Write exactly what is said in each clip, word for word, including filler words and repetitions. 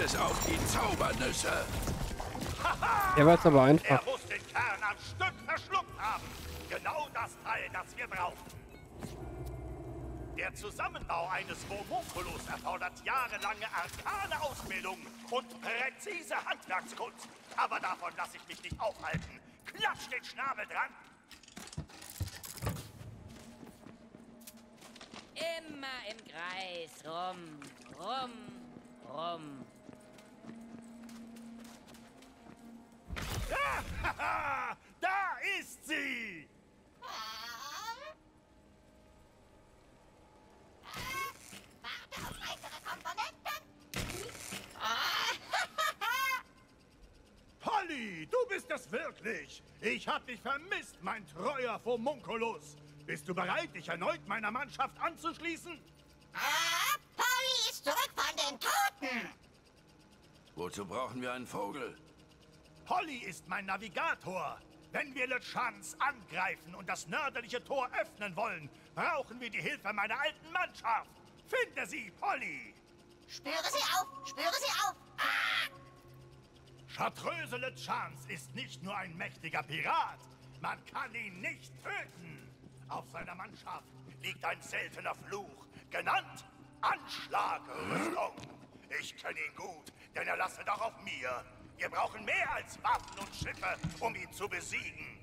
es auf die Zaubernüsse. Er war jetzt aber einfach. Er muss den Kern am Stück verschluckt haben. Genau das Teil, das wir brauchen. Der Zusammenbau eines Homunculus erfordert jahrelange arkane Ausbildung und präzise Handwerkskunst. Aber davon lasse ich mich nicht aufhalten. Klatsch den Schnabel dran! Immer im Kreis. Rum, rum, rum. Da ist sie! Warte auf weitere Komponenten. Polly, du bist es wirklich. Ich hab dich vermisst, mein treuer Homunculus. Bist du bereit, dich erneut meiner Mannschaft anzuschließen? Ah, Polly ist zurück von den Toten. Wozu brauchen wir einen Vogel? Polly ist mein Navigator. Wenn wir LeChance angreifen und das nördliche Tor öffnen wollen, brauchen wir die Hilfe meiner alten Mannschaft. Finde sie, Polly! Spüre sie auf! Spüre sie auf! Ah! Chartreuse LeChance ist nicht nur ein mächtiger Pirat. Man kann ihn nicht töten. Auf seiner Mannschaft liegt ein seltener Fluch, genannt Anschlagrüstung. Ich kenne ihn gut, denn er lastet auch auf mir. Wir brauchen mehr als Waffen und Schiffe, um ihn zu besiegen.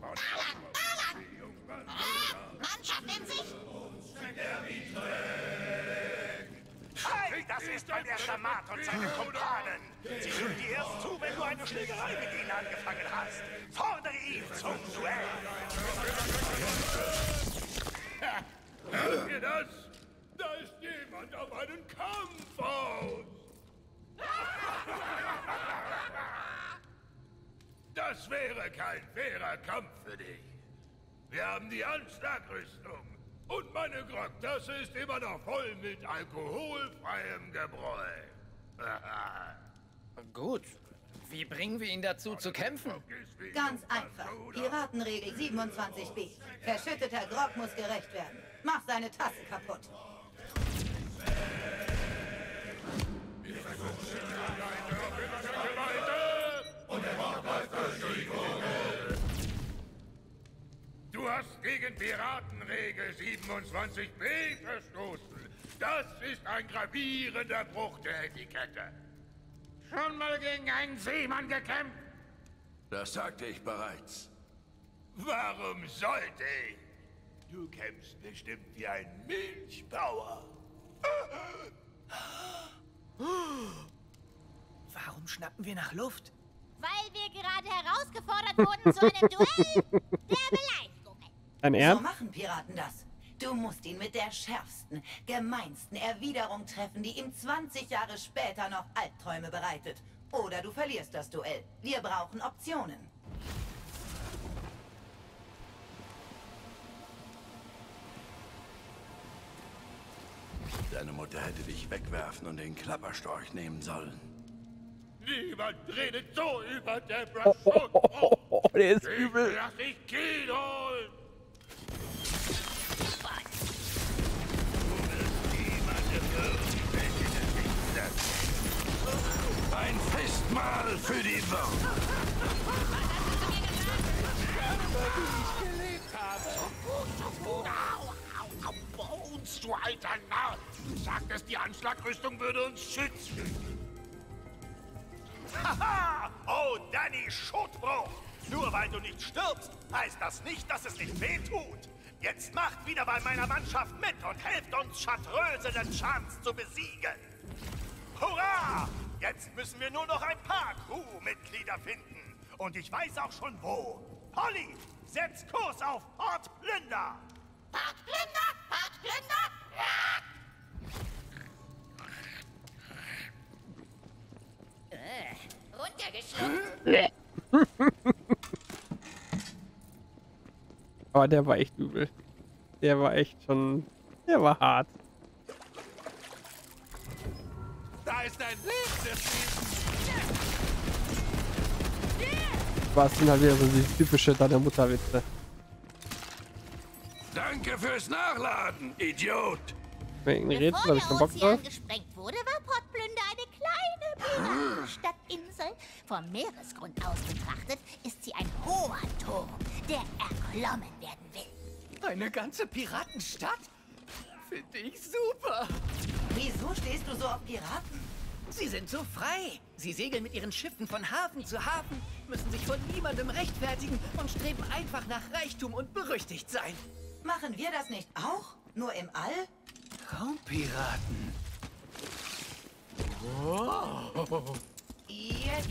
Ballern, ballern! Mannschaft in Sicht! Hey, das ist mein erster Mat und seine Kumpanen. Sie hören dir erst zu, wenn du eine Schlägerei mit ihnen angefangen hast. Fordere ihn zum Duell! Hört ihr das? Da ist jemand auf einen Kampf aus! Das wäre kein fairer Kampf für dich. Wir haben die Anschlagrüstung. Und meine Grogtasse ist immer noch voll mit alkoholfreiem Gebräu. Gut. Wie bringen wir ihn dazu, zu kämpfen? Ganz einfach. Piratenregel siebenundzwanzig b. Verschütteter Grog muss gerecht werden. Mach seine Tasse kaputt. Du hast gegen Piratenregel siebenundzwanzig b verstoßen. Das ist ein gravierender Bruch der Etikette. Schon mal gegen einen Seemann gekämpft? Das sagte ich bereits. Warum sollte ich? Du kämpfst bestimmt wie ein Milchbauer. Warum schnappen wir nach Luft? Weil wir gerade herausgefordert wurden zu einem Duell der Beleidigungen. Ein Ernst? So machen Piraten das. Du musst ihn mit der schärfsten, gemeinsten Erwiderung treffen, die ihm zwanzig Jahre später noch Albträume bereitet. Oder du verlierst das Duell. Wir brauchen Optionen. Deine Mutter hätte dich wegwerfen und den Klapperstorch nehmen sollen. Niemand redet so über Debra. Oh, oh, oh, oh, oh, oh, der ist übel. Lass dich gehen holen. Ein Festmahl für die Wurm. Wie ich gelebt habe. Bones, du alter Narr. Du sagtest, die Anschlagrüstung würde uns schützen. Haha! Oh, Danny, Schotbruch! Nur weil du nicht stirbst, heißt das nicht, dass es nicht wehtut. Jetzt macht wieder bei meiner Mannschaft mit und helft uns, Chartreuse LeChance zu besiegen. Hurra! Jetzt müssen wir nur noch ein paar Crewmitglieder finden. Und ich weiß auch schon wo. Polly, setz Kurs auf Port Plünder! Port Plünder! Port Plünder! Ja! Runtergeschluckt. Oh, der war echt übel. Der war echt schon... Der war hart. Da ist ein Lebenswesen. Was sind halt wieder so die typische deiner Mutterwitze. Danke fürs Nachladen, Idiot. irgendein Rätsel, habe ich keinen Bock drauf. Gesprengt wurde, war Port Plünder eine kleine Piratenstartinsel. Vom Meeresgrund aus betrachtet ist sie ein hoher Turm, der erklommen werden will. Eine ganze Piratenstadt? Finde ich super. Wieso stehst du so auf Piraten? Sie sind so frei. Sie segeln mit ihren Schiffen von Hafen zu Hafen, müssen sich von niemandem rechtfertigen und streben einfach nach Reichtum und berüchtigt sein. Machen wir das nicht auch? Nur im All? Raumpiraten. Wow. Jetzt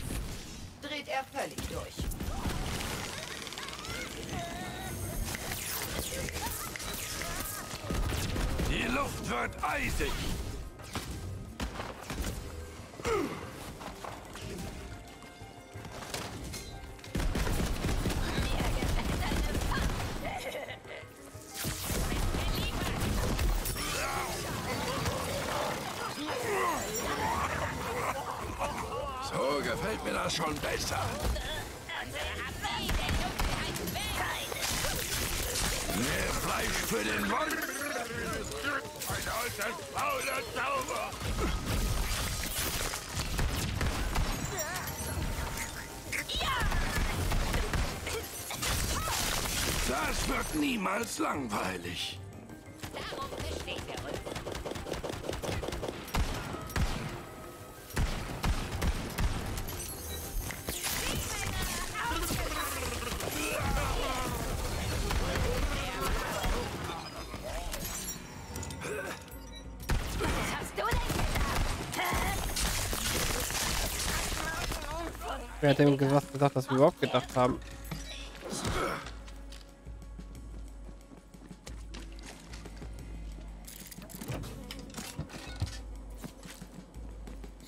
dreht er völlig durch. Die Luft wird eisig. So gefällt mir das schon besser. Mehr Fleisch für den Wolf. Ein alter, fauler Zauber. Das wird niemals langweilig. Darum besteht der Rücken. Wer hat denn gesagt, dass wir überhaupt gedacht haben?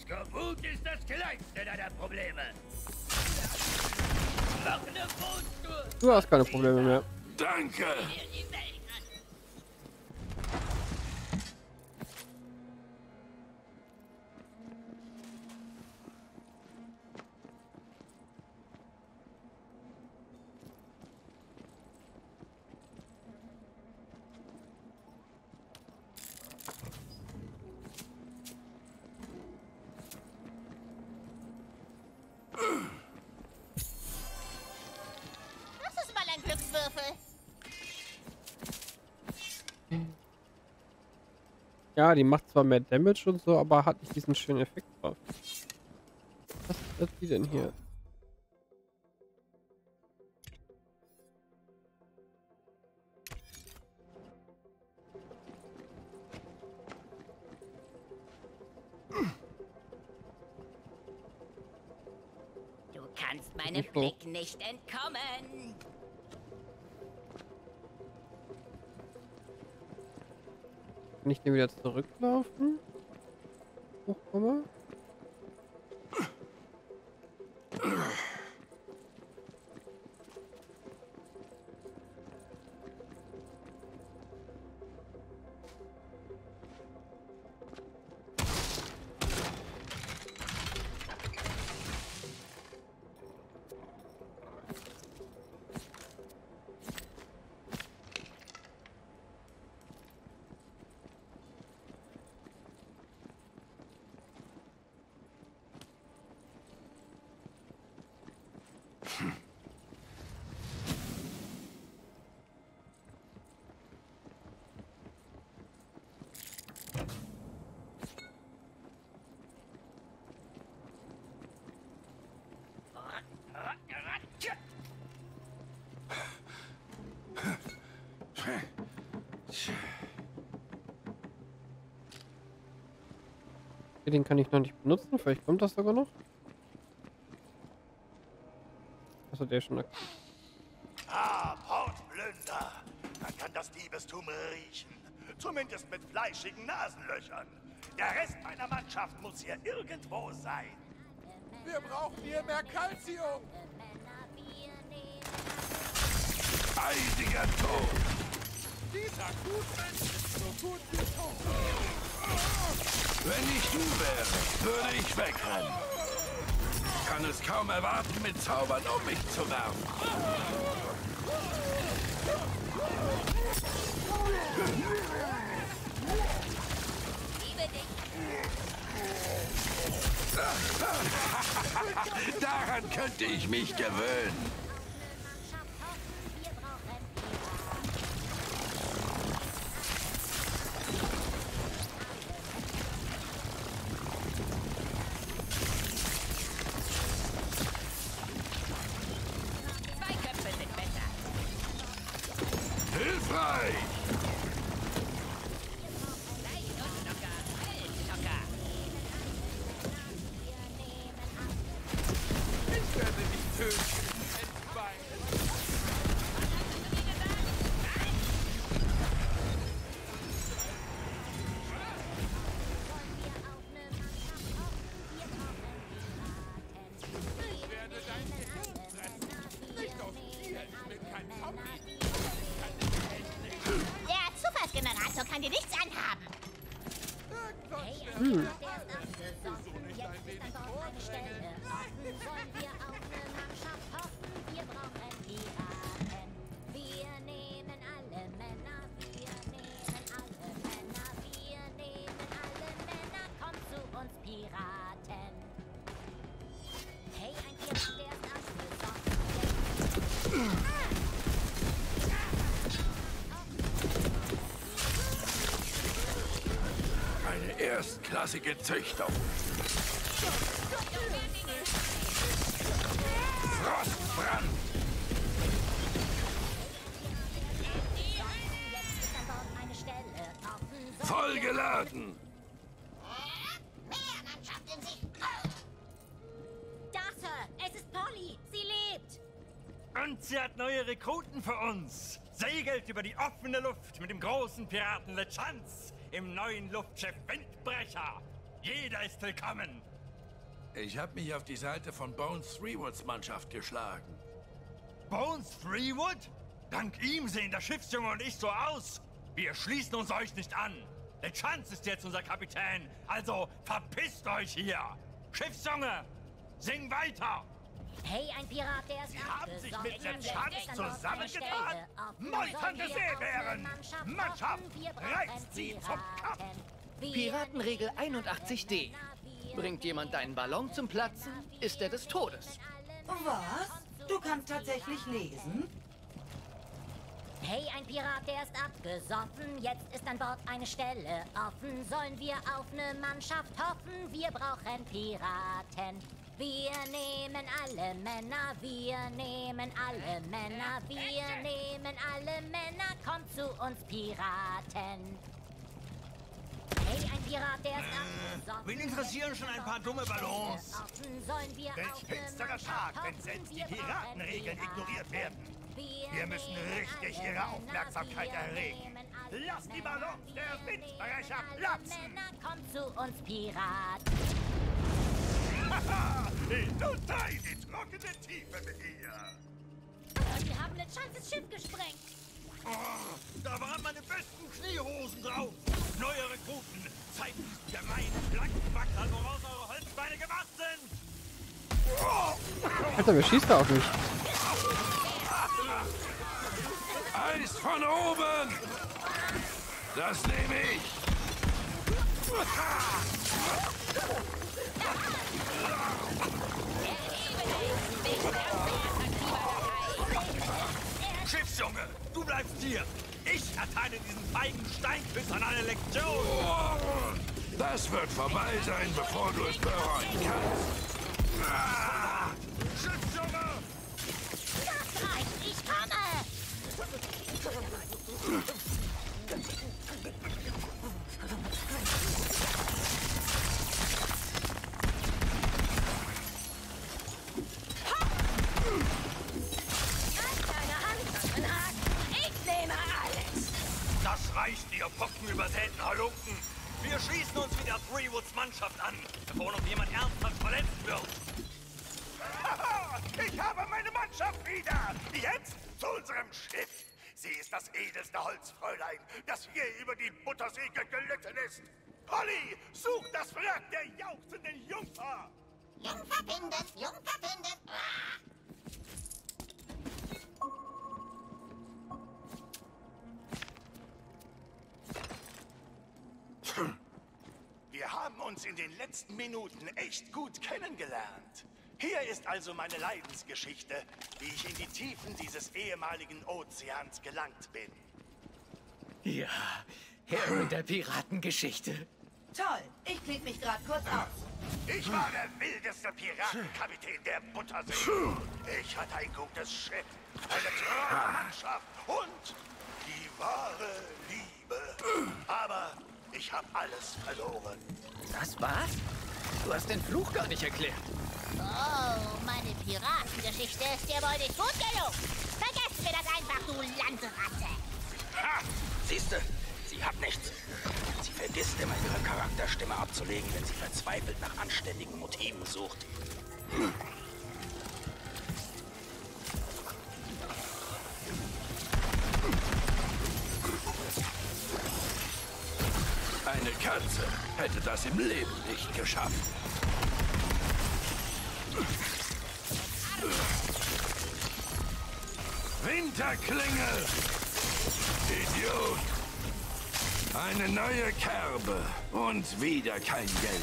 Skabut ist das kleinste deiner Probleme. Du hast keine Probleme mehr. Danke. Ja, die macht zwar mehr Damage und so, aber hat nicht diesen schönen Effekt drauf. Was ist die denn hier? Du kannst meinem Blick nicht entkommen. Kann ich den wieder zurücklaufen? Hoch, komm mal. Den kann ich noch nicht benutzen, vielleicht kommt das sogar noch. Was hat der schon aktiv? Ah, Port Plünder. Man kann das Diebestum riechen. Zumindest mit fleischigen Nasenlöchern. Der Rest meiner Mannschaft muss hier irgendwo sein. Wir brauchen hier mehr Calcium. Eisiger Tod. Dieser Gutmensch ist so gut wie tot. Wenn ich du wäre, würde ich wegrennen. Ich kann es kaum erwarten, mit Zaubern um mich zu werfen. Daran könnte ich mich gewöhnen. Klassische Züchtung. Frostbrand. Vollgeladen. Mehr Mannschaft in sich. Das, es ist Polly. Sie lebt. Und sie hat neue Rekruten für uns. Segelt über die offene Luft mit dem großen Piraten LeChance im neuen Luftschiff Windbrecher. Jeder ist willkommen. Ich habe mich auf die Seite von Bones Freewoods Mannschaft geschlagen. Bones Freewood? Dank ihm sehen der Schiffsjunge und ich so aus. Wir schließen uns euch nicht an. LeChance ist jetzt unser Kapitän, also verpisst euch hier. Schiffsjunge, sing weiter. Hey, ein Pirat, der ist Sie haben sich mit LeChance zusammengetan? Meuternde Seebären! Mannschaft, reizt sie zum Kampf! Piratenregel einundachtzig d. Bringt jemand deinen Ballon zum Platzen, ist er des Todes. Was? Du kannst tatsächlich lesen? Hey, ein Pirat, der ist abgesoffen. Jetzt ist an Bord eine Stelle offen. Sollen wir auf eine Mannschaft hoffen? Wir brauchen Piraten. Wir nehmen alle Männer, wir nehmen alle Männer, wir nehmen alle Männer, kommt zu uns Piraten. Hey, ein Pirat, der ist abgesoffen. Wen interessieren schon ein paar dumme Ballons? Welch finsterer Tag, wenn selbst die Piratenregeln ignoriert werden. Wir müssen richtig ihre Aufmerksamkeit erregen. Lasst die Ballons der Windbrecher platzen! Kommt zu uns Piraten. Haha! Nun sei die trockene Tiefe mit ihr! Sie haben LeChances Schiff gesprengt! Oh, da waren meine besten Kniehosen drauf! Neue Rekruten! Zeigt der Main blanken Backern, woraus eure Holzbeine gemacht sind! Alter, wer schießt da auf mich? Eis von oben! Das nehme ich! Schiffsjunge, du bleibst hier. Ich erteile diesen feigen Steinküssern eine Lektion. Oh, das wird vorbei sein, bevor du es bereuen kannst. Ah, Schiffsjunge! Das reicht, ich komme! Pockenübersäten Halunken. Wir schießen uns wieder Freewoods Mannschaft an, bevor noch jemand ernsthaft verletzt wird. Ich habe meine Mannschaft wieder. Jetzt zu unserem Schiff. Sie ist das edelste Holzfräulein, das je über die Buttersee gelitten ist. Polly, such das Wrack der jauchzenden Jungfer. Jungfer findet, Jungfer findet. Ah. Wir haben uns in den letzten Minuten echt gut kennengelernt. Hier ist also meine Leidensgeschichte, wie ich in die Tiefen dieses ehemaligen Ozeans gelangt bin. Ja, Herr mit der Piratengeschichte. Toll, ich klinge mich gerade kurz aus. Ich war der wildeste Piratenkapitän der Buttersee. Ich hatte ein gutes Schiff, eine treue Mannschaft und die wahre Liebe. Aber ich habe alles verloren. Das war's? Du hast den Fluch gar nicht erklärt. Oh, meine Piratengeschichte ist dir wohl nicht gut genug. Vergesst mir das einfach, du Landratte. Ha! Siehst du? Sie hat nichts. Sie vergisst immer, ihre Charakterstimme abzulegen, wenn sie verzweifelt nach anständigen Motiven sucht. Hm. Eine Katze hätte das im Leben nicht geschafft. Winterklinge! Idiot! Eine neue Kerbe und wieder kein Geld.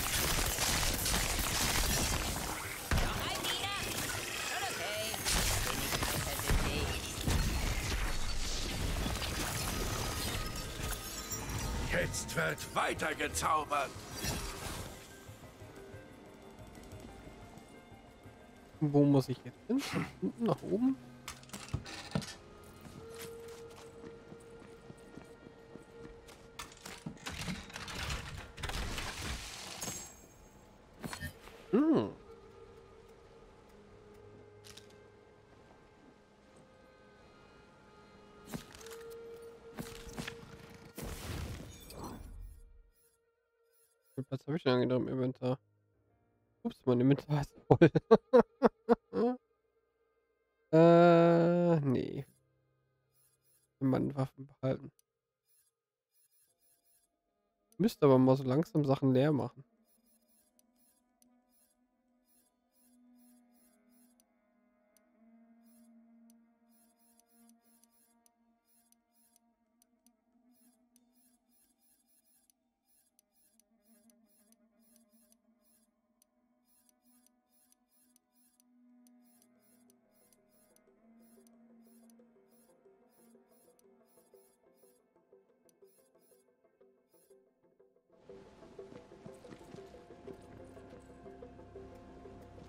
Jetzt wird weitergezaubert. Wo muss ich jetzt hin? Von unten nach oben? Hm. Was habe ich denn angedacht im Inventar? Ups, mein Inventar ist voll. äh, nee. Mannwaffen behalten. Müsste aber mal so langsam Sachen leer machen.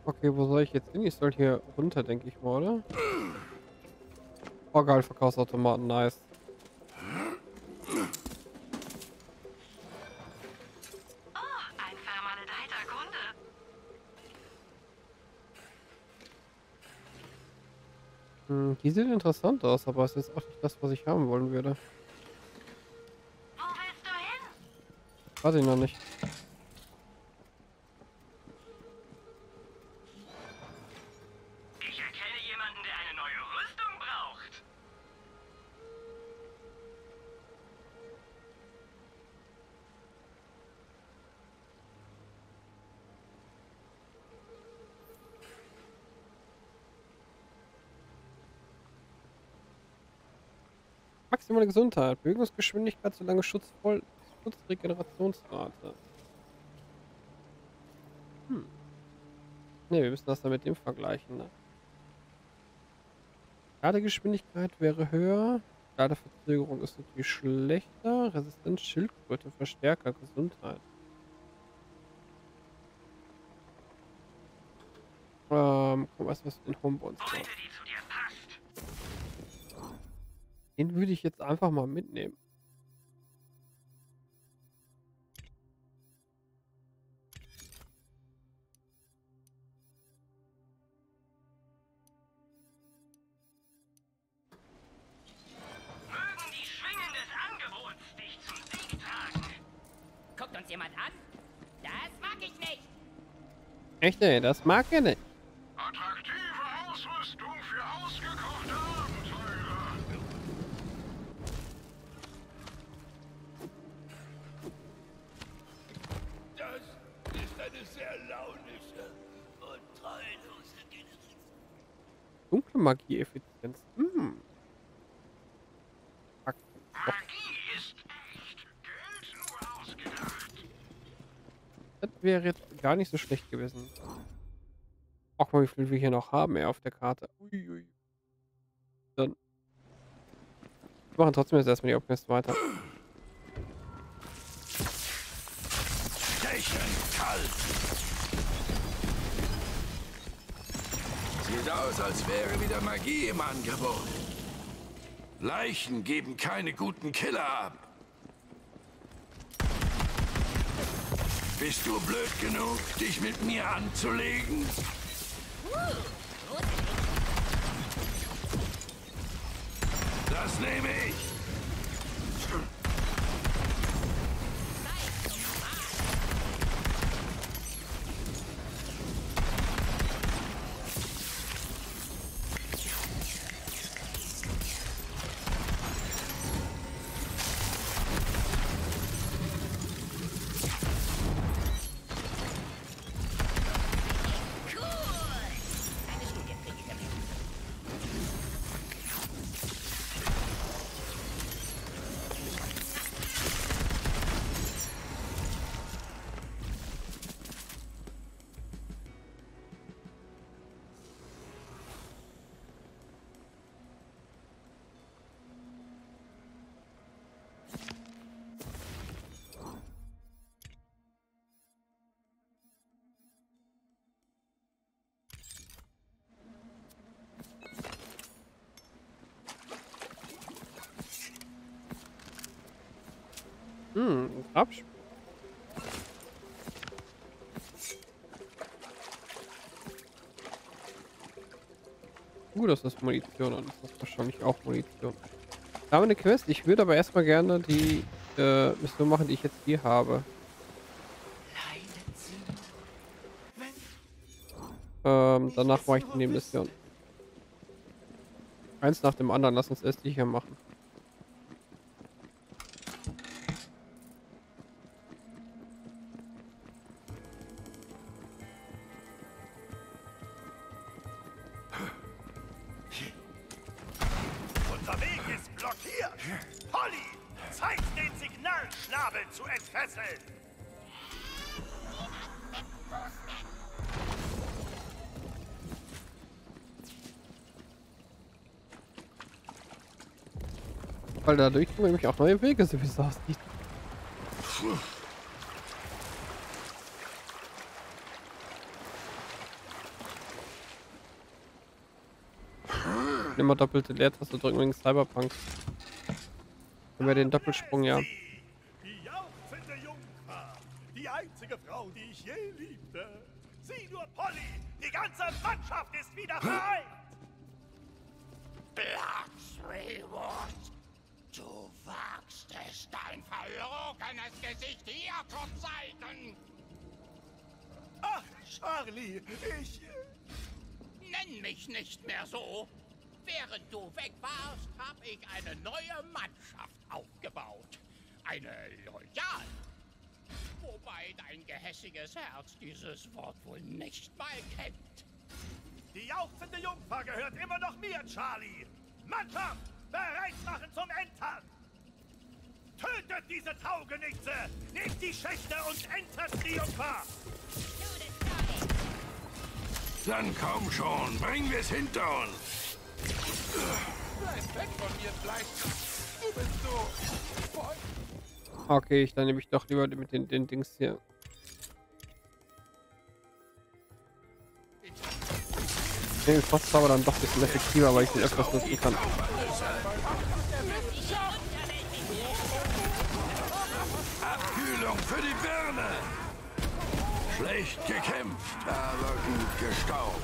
Okay, wo soll ich jetzt hin? Ich soll hier runter, denke ich mal, oder? Oh geil, Verkaufsautomaten, nice. Oh, ein vermaledeiter Kunde. Hm, die sieht interessant aus, aber es ist auch nicht das, was ich haben wollen würde. Wo willst du hin? Weiß ich noch nicht. Maximale Gesundheit, Bewegungsgeschwindigkeit, solange Schutz voll, Schutzregenerationsrate. Hm. Ne, wir müssen das dann mit dem vergleichen, ne? Ladegeschwindigkeit wäre höher. Ladeverzögerung ist natürlich schlechter. Resistenz, Schildkröte, Verstärker, Gesundheit. Ähm, komm, weißt du, was wir den Homebones machen? Den würde ich jetzt einfach mal mitnehmen. Mögen die Schwingen des Angebots dich zum Sieg tragen. Guckt uns jemand an? Das mag ich nicht. Echt, ey, das mag er nicht. Dunkle Magie-Effizienz. Hm. Magie ist echt. Geld nur ausgedacht. Das wäre jetzt gar nicht so schlecht gewesen. Guck mal, wie viel wir hier noch haben, ey, auf der Karte. Uiui. Dann. Wir machen trotzdem jetzt erstmal die Obquest weiter. Sieht aus, als wäre wieder Magie im Angebot. Leichen geben keine guten Killer ab. Bist du blöd genug, dich mit mir anzulegen? Das nehme ich. Hm, Absch. Uh, das ist Munition und das ist wahrscheinlich auch Munition. Da haben wir eine Quest. Ich würde aber erstmal gerne die äh, Mission machen, die ich jetzt hier habe. Ähm, danach mache ich die Nebenmission. Eins nach dem anderen. Lass uns erst die hier machen. Weil dadurch kommen nämlich auch neue Wege, so wie es aussieht. Immer doppelte Leertaste drücken wegen Cyberpunk. Haben wir den Doppelsprung, ja. Die jauchzende Jungfer, die einzige Frau, die ich je liebte. Sieh nur, Polly, die ganze Mannschaft ist wieder frei. Blood Freewood. Du wagst es, dein verlogenes Gesicht hier zu zeigen! Ach, Charlie, ich... Nenn mich nicht mehr so! Während du weg warst, habe ich eine neue Mannschaft aufgebaut. Eine loyal. Wobei dein gehässiges Herz dieses Wort wohl nicht mal kennt. Die jauchzende Jungfer gehört immer noch mir, Charlie! Mannschaft! Bereit machen zum Entern! Tötet diese Taugenichtse! Nehmt die Schächte und entert die Jungfer! Dann komm schon, bringen wir es hinter uns! Bleib weg von mir, Fleisch! Du bist so... Boy. Okay, ich dann nehme ich doch lieber mit den, den Dings hier. Den Frostzauber dann doch ein bisschen effektiver, weil ich den öfters nutzen kann. Abkühlung für die Birne! Schlecht gekämpft, aber gut gestaubt.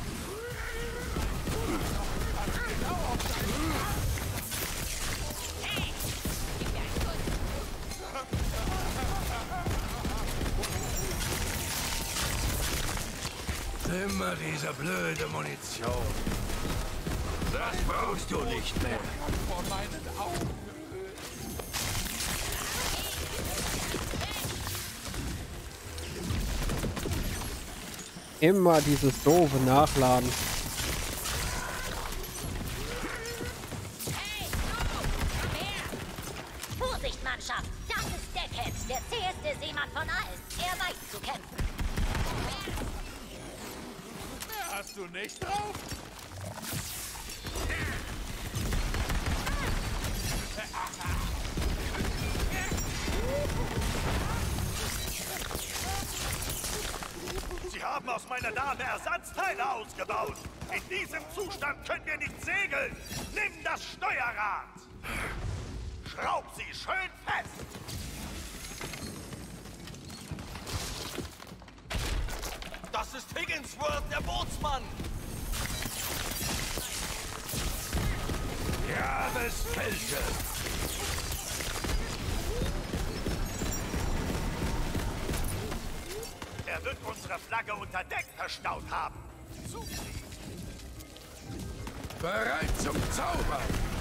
Immer diese blöde Munition. Das brauchst du nicht mehr. Vor meinen Augen. Immer dieses doofe Nachladen. Hey, no, Vorsicht, Mannschaft! Das ist Deckhead, der zäheste Seemann von allen. Er weiß zu kämpfen. Hast du nicht drauf? Sie haben aus meiner Dame Ersatzteile ausgebaut. In diesem Zustand können wir nicht segeln. Nimm das Steuerrad. Schraub sie schön fest. Das ist Higginsworth, der Bootsmann! Ja, das Kälte! Er wird unsere Flagge unter Deck verstaut haben! Such sie! Bereit zum Zaubern!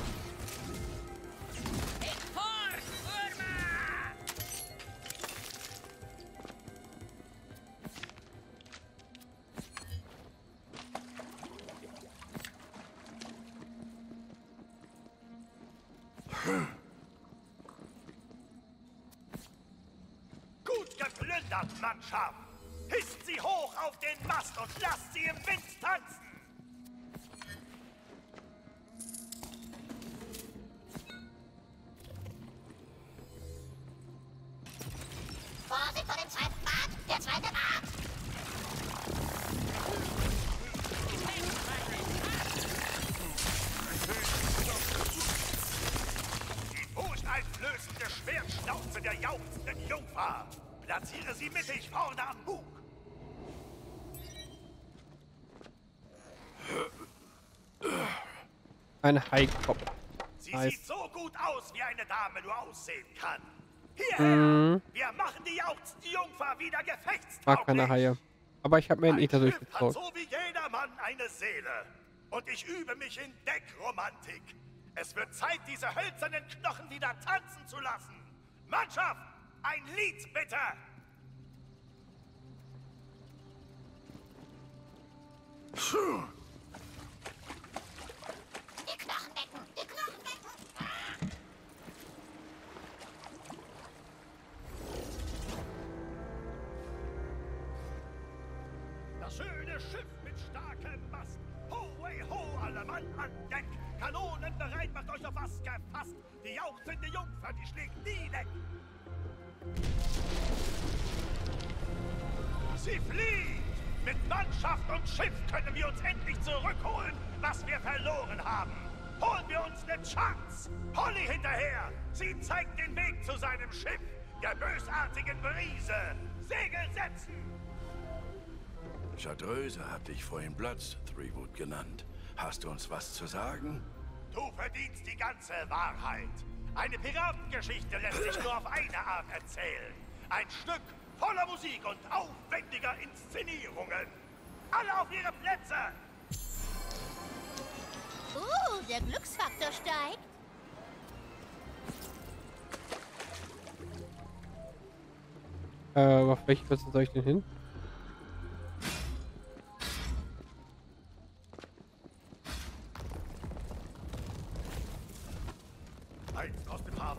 Mannschaft! Hisst sie hoch auf den Mast und lasst sie im Wind tanzen! Vorsicht vor dem zweiten Mast! Der zweite Mast! Die furchteinflößende Schwertschnauze der jauchzenden Jungfer! Platziere sie mittig vorne am Bug. Ein Haikopf. Sie nice. Sieht so gut aus, wie eine Dame nur aussehen kann. Hierher! Mm. Wir machen die jauchzende Jungfer wieder gefechtstauglich. War keine Haie. Aber ich habe mir nicht dadurch getraut. So wie jeder Mann eine Seele. Und ich übe mich in Deckromantik. Es wird Zeit, diese hölzernen Knochen wieder tanzen zu lassen. Mannschaft! Ein Lied, bitte! Puh. Die Knochen wecken! Die Knochen wecken! Das schöne Schiff mit starkem Mast! Ho, way, ho, alle Mann an Deck! Kanonen bereit, macht euch auf was gefasst! Die jauchzende Jungfer, die schlägt nie weg! Sie fliegt! Mit Mannschaft und Schiff können wir uns endlich zurückholen, was wir verloren haben. Holen wir uns eine Chance! Polly hinterher! Sie zeigt den Weg zu seinem Schiff, der bösartigen Brise. Segel setzen! Chartreuse hat dich vorhin Blood Freewood genannt. Hast du uns was zu sagen? Du verdienst die ganze Wahrheit. Eine Piratengeschichte lässt sich nur auf eine Art erzählen. Ein Stück voller Musik und aufwendiger Inszenierungen. Alle auf ihre Plätze! Oh, der Glücksfaktor steigt. Äh, auf welche Plätze soll ich denn hin?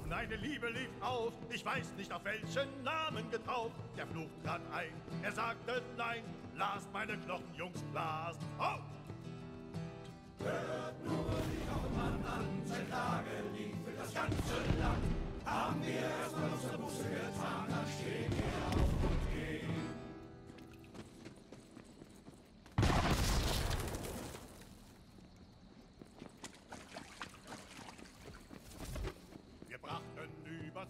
Meine Liebe lief auf, ich weiß nicht auf welchen Namen getauft. Der Fluch trat ein, er sagte nein, lasst meine Knochen, Jungs, lasst auf! Hört nur die Kaufmann an, sein Klagelied für das ganze Land. Haben wir erstmal unsere Busse getan, dann stehen wir auf und gehen.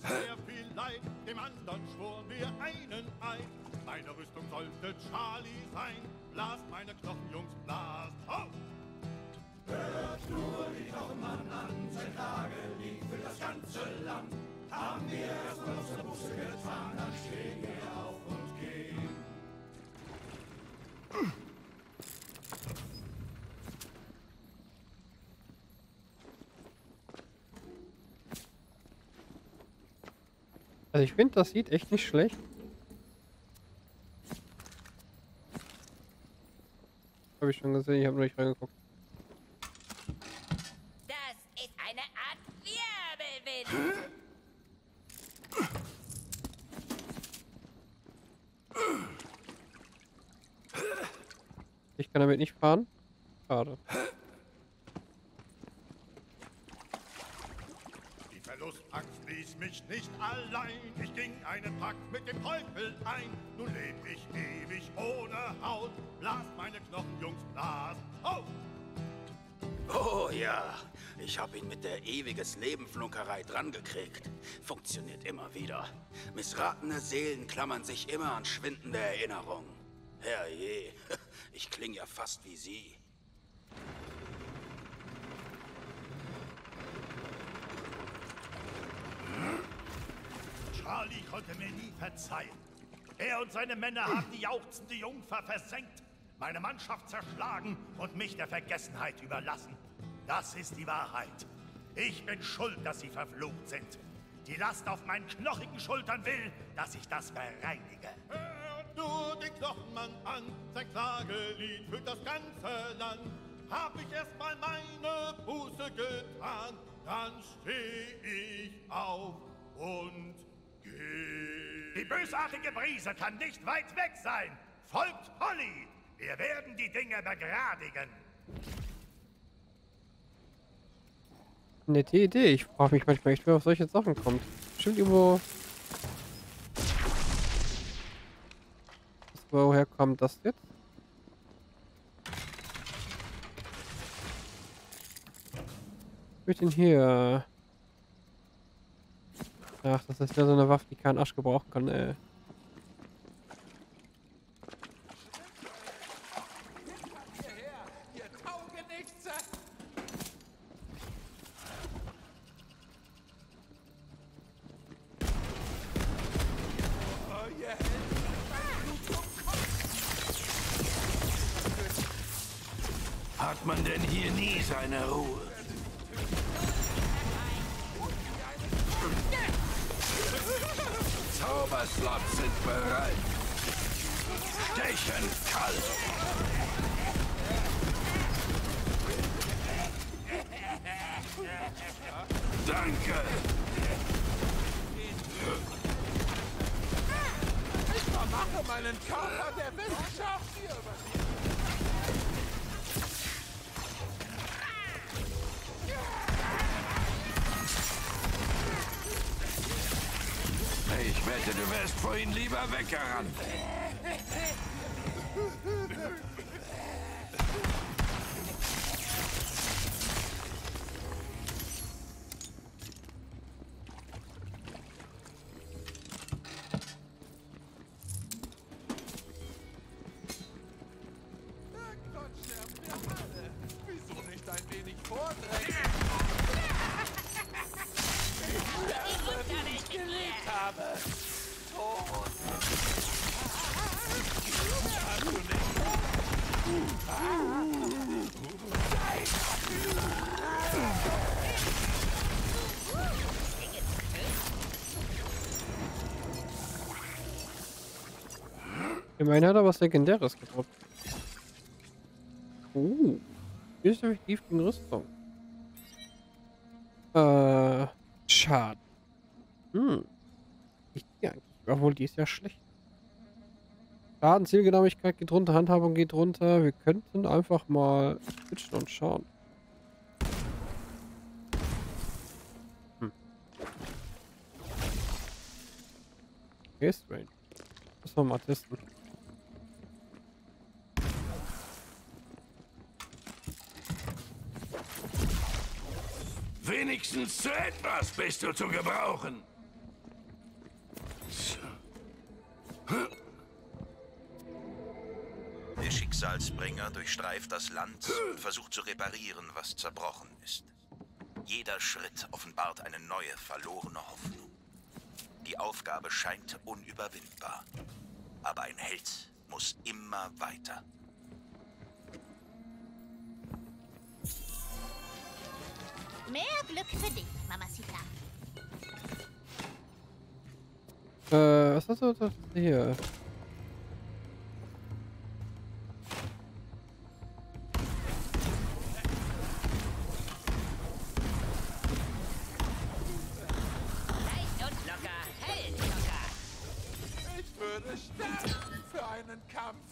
Sehr viel Leid, dem anderen schwor wir einen ein. Meine Rüstung sollte Charlie sein. Blast meine Knochen, Jungs, blast auf! Hört nur die Knochenmann an, sein Klagelied für das ganze Land. Haben wir erstmal unsere Busse getan, dann stehen wir auf und gehen. Also ich finde, das sieht echt nicht schlecht. Habe ich schon gesehen, ich habe noch nicht reingeguckt. Das ist eine Art Wirbelwind. Ich kann damit nicht fahren. Schade. Die Verlustangst ließ mich nicht allein. Ich ging einen Pakt mit dem Teufel ein. Nun leb ich ewig ohne Haut. Blas meine Knochen, Jungs, blas auf! Oh ja, ich habe ihn mit der ewiges Leben-Flunkerei drangekriegt. Funktioniert immer wieder. Missratene Seelen klammern sich immer an schwindende Erinnerungen. Herrje, ich klinge ja fast wie Sie. Charlie konnte mir nie verzeihen. Er und seine Männer haben die jauchzende Jungfer versenkt. Meine Mannschaft zerschlagen und mich der Vergessenheit überlassen. Das ist die Wahrheit. Ich bin schuld, dass sie verflucht sind. Die Last auf meinen knochigen Schultern will, dass ich das bereinige. Hört nur den Knochenmann an, sein Klagelied für das ganze Land. Hab ich erstmal meine Buße getan, dann steh ich auf und geh. Die bösartige Brise kann nicht weit weg sein. Folgt Polly! Wir werden die Dinge begradigen. Nette Idee. Ich frage mich manchmal echt, wer auf solche Sachen kommt. Bestimmt irgendwo... Woher kommt das jetzt? Was wird denn hier? Ach, das ist ja so eine Waffe, die keinen Arsch gebrauchen kann, ey. Hat man denn hier nie seine Ruhe? Zauberslots sind bereit. Stechen kalt. Danke. Ich vermache meinen Körper der Wissenschaft hier über. Ich wette, du wärst vorhin lieber weggerannt. Immerhin hat er was Legendäres gedroppt. Uh. Hier ist nämlich Gift gegen Rüstung. Äh. Schaden. Hm. Ich gehe eigentlich. Obwohl, die ist ja schlecht. Schaden, Zielgenauigkeit geht runter, Handhabung geht runter. Wir könnten einfach mal switchen und schauen. Hm. Okay, strange. Müssen wir mal testen. Wenigstens zu etwas bist du zu gebrauchen. Der Schicksalsbringer durchstreift das Land und versucht zu reparieren, was zerbrochen ist. Jeder Schritt offenbart eine neue, verlorene Hoffnung. Die Aufgabe scheint unüberwindbar. Aber ein Held muss immer weiter. Mehr Glück für dich, Mamacita. Äh, was hast du da hier? Leicht und locker, hell locker. Ich würde sterben für einen Kampf.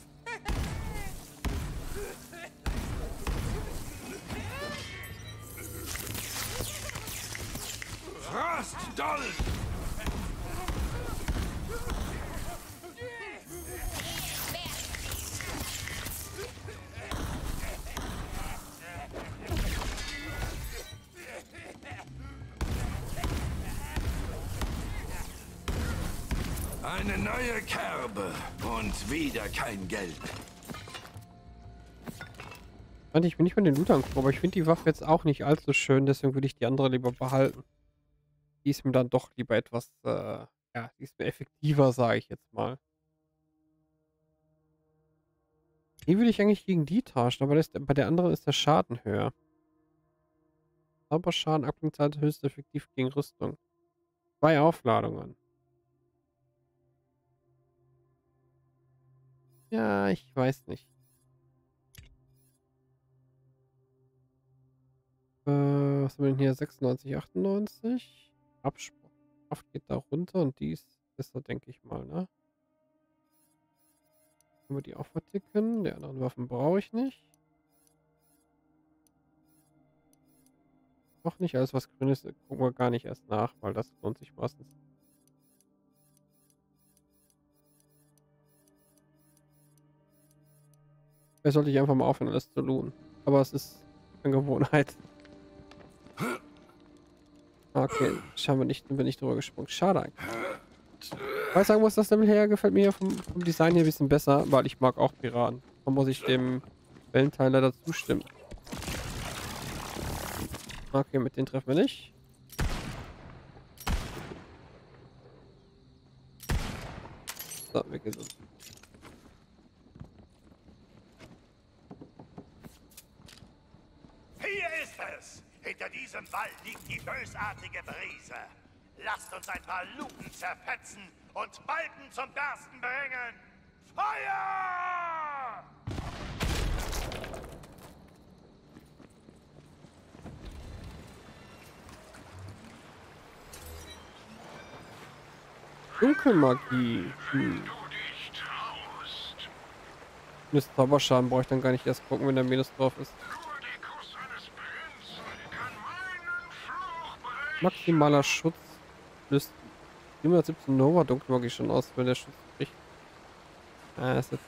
Frostdolch! Eine neue Kerbe und wieder kein Geld. Ich bin nicht von den Loot angucken, aber ich finde die Waffe jetzt auch nicht allzu schön, deswegen würde ich die andere lieber behalten. Die ist mir dann doch lieber etwas, äh, ja, die ist mir effektiver, sage ich jetzt mal. Die würde ich eigentlich gegen die tauschen, aber das, bei der anderen ist der Schaden höher. Aber Schaden Abklingzeit höchst effektiv gegen Rüstung. Zwei Aufladungen. Ja, ich weiß nicht. Äh, was haben wir denn hier? sechsundneunzig, achtundneunzig. Abspruch. Kraft geht da runter und die ist besser, denke ich mal, ne? Können wir die auch verticken? Die anderen Waffen brauche ich nicht. Auch nicht alles, was grün ist, gucken wir gar nicht erst nach, weil das lohnt sich meistens. Vielleicht sollte ich einfach mal aufhören, alles zu looten. Aber es ist Angewohnheit. Okay, schauen wir nicht, bin ich drüber gesprungen. Schade eigentlich. Weil ich sagen muss, das Level her gefällt mir vom, vom Design hier ein bisschen besser, weil ich mag auch Piraten. Da muss ich dem Wellenteiler dazu stimmen. Okay, mit denen treffen wir nicht. So, wir gehen so. Hinter diesem Wall liegt die bösartige Brise. Lasst uns ein paar Luken zerfetzen und Balken zum Bersten bringen. Feuer! Dunkelmagie. Hm. Das Zauberschaden brauche ich dann gar nicht erst gucken, wenn der Minus drauf ist. Maximaler Schutz löst hundertsiebzehn Nova Dunkelmagie schon aus, wenn der Schutz bricht. Ah, ist jetzt.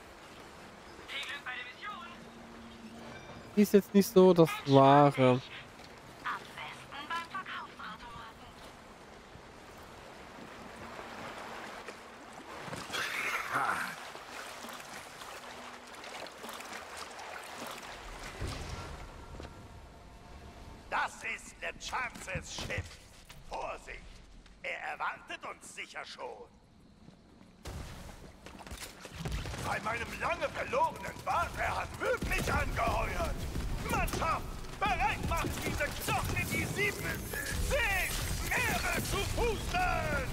Die ist jetzt nicht so das Wahre. Das ist LeChances Schiff. Vorsicht! Er erwartet uns sicher schon. Bei meinem lange verlorenen Bartherr hat wirklich angeheuert. Mannschaft, bereit macht diese Knochen, die sieben, sechs Meere zu fußen!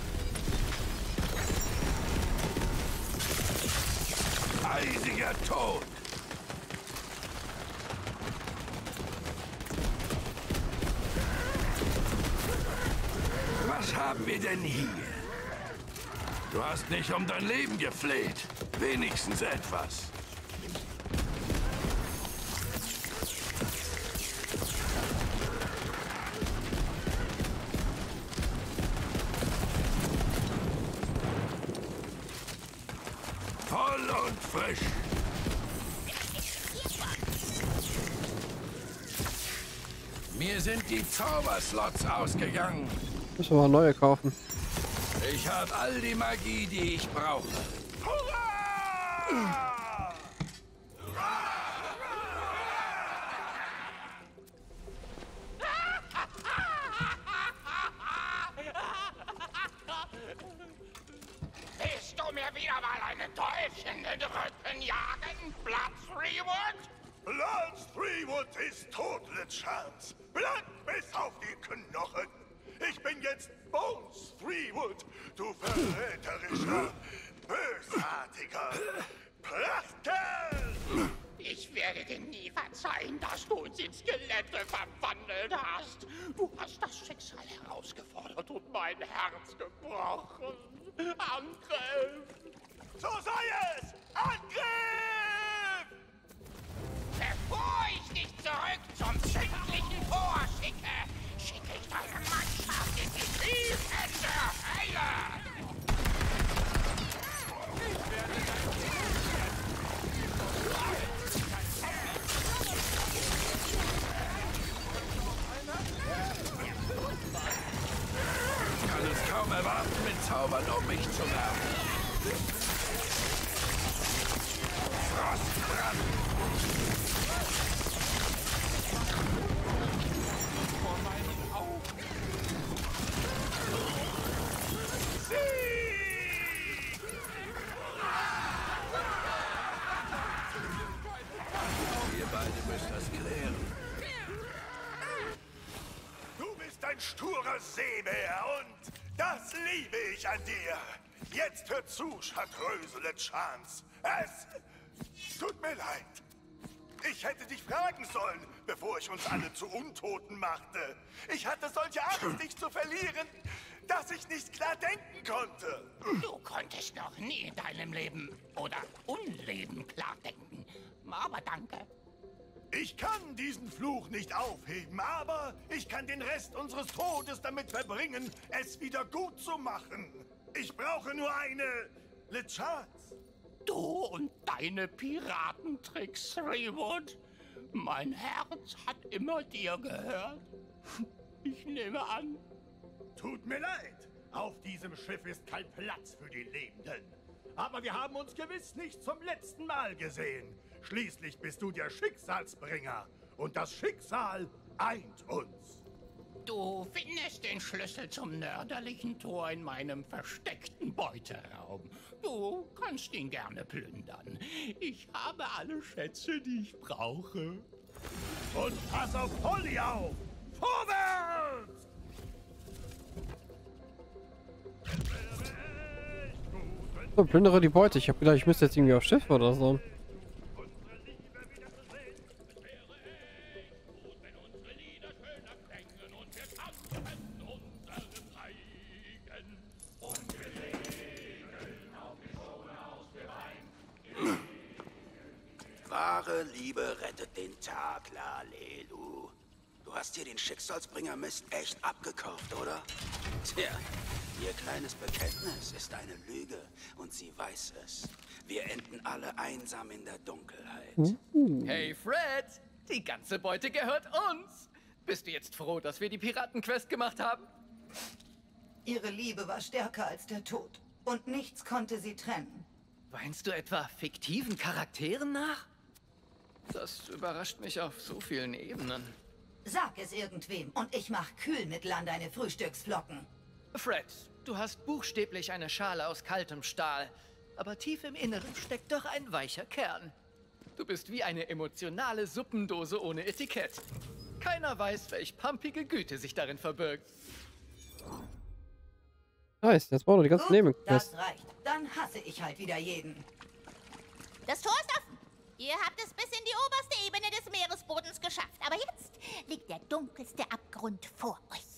Eisiger Tod! Was haben wir denn hier? Du hast nicht um dein Leben gefleht. Wenigstens etwas. Voll und frisch. Mir sind die Zauberslots ausgegangen. Müssen wir mal neue kaufen. Ich habe all die Magie, die ich brauche. Hurra! Willst du mir wieder mal eine täuschende Rücken jagen, Blood Freewood? Blood Freewood ist tot, LeChance. Blank bis auf die Knochen. Ich bin jetzt Bones Freewood, du verräterischer, bösartiger Plachtel! Ich werde dir nie verzeihen, dass du uns in Skelette verwandelt hast. Du hast das Schicksal herausgefordert und mein Herz gebrochen. Angriff! So sei es! Angriff! Schildern, um mich zu werfen. Frostbrand! Vor meinen Augen! Sieg! Ihr beide müsst das klären. Du bist ein sturer Seebär und das liebe ich an dir. Jetzt hör zu, Chartreuse LeChance. Es tut mir leid. Ich hätte dich fragen sollen, bevor ich uns alle zu Untoten machte. Ich hatte solche Angst, dich zu verlieren, dass ich nicht klar denken konnte. Du konntest noch nie in deinem Leben oder Unleben klar denken. Aber danke. Ich kann diesen Fluch nicht aufheben, aber ich kann den Rest unseres Todes damit verbringen, es wieder gut zu machen. Ich brauche nur eine LeChance. Du und deine Piratentricks, Freewood. Mein Herz hat immer dir gehört. Ich nehme an. Tut mir leid. Auf diesem Schiff ist kein Platz für die Lebenden. Aber wir haben uns gewiss nicht zum letzten Mal gesehen. Schließlich bist du der Schicksalsbringer und das Schicksal eint uns. Du findest den Schlüssel zum nördlichen Tor in meinem versteckten Beuteraum. Du kannst ihn gerne plündern. Ich habe alle Schätze, die ich brauche. Und pass auf Polly auf! Vorwärts! So, plündere die Beute. Ich habe gedacht, ich müsste jetzt irgendwie aufs Schiff oder so. Wahre Liebe rettet den Tag, Lalelu. Du hast dir den Schicksalsbringer-Mist echt abgekauft, oder? Tja, ihr kleines Bekenntnis ist eine Lüge und sie weiß es. Wir enden alle einsam in der Dunkelheit. Hey Fred, die ganze Beute gehört uns. Bist du jetzt froh, dass wir die Piratenquest gemacht haben? Ihre Liebe war stärker als der Tod und nichts konnte sie trennen. Weinst du etwa fiktiven Charakteren nach? Das überrascht mich auf so vielen Ebenen. Sag es irgendwem und ich mach Kühlmittel an deine Frühstücksflocken. Fred, du hast buchstäblich eine Schale aus kaltem Stahl, aber tief im Inneren steckt doch ein weicher Kern. Du bist wie eine emotionale Suppendose ohne Etikett. Keiner weiß, welch pumpige Güte sich darin verbirgt. Nice, jetzt brauchen wir die ganzen Gut, Nebenquests. Das reicht. Dann hasse ich halt wieder jeden. Das Tor ist offen. Ihr habt es bis in die oberste Ebene des Meeresbodens geschafft, aber jetzt liegt der dunkelste Abgrund vor euch.